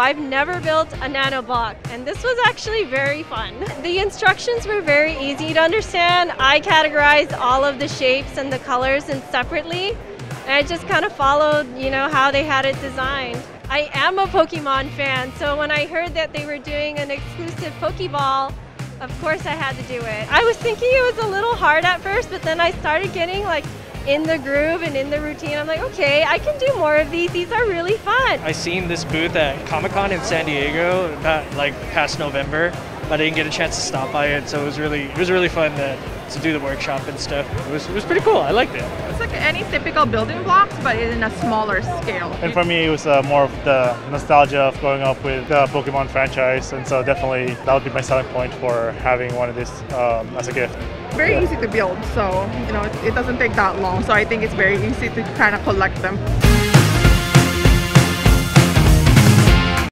I've never built a nano block, and this was actually very fun. The instructions were very easy to understand. I categorized all of the shapes and the colors and separately, and I just kind of followed, you know, how they had it designed. I am a Pokemon fan, so when I heard that they were doing an exclusive Pokeball, of course I had to do it. I was thinking it was a little hard at first, but then I started getting like in the groove and in the routine. I'm like, okay, I can do more of these. These are really fun. I seen this booth at Comic-Con in San Diego past November, but I didn't get a chance to stop by it, so it was really fun to do the workshop and stuff. It was pretty cool. I liked it. It's like any typical building blocks, but in a smaller scale. And for me, it was more of the nostalgia of growing up with the Pokemon franchise, and so definitely that would be my selling point for having one of these as a gift. Very easy to build, so you know it doesn't take that long. So I think it's very easy to kind of collect them.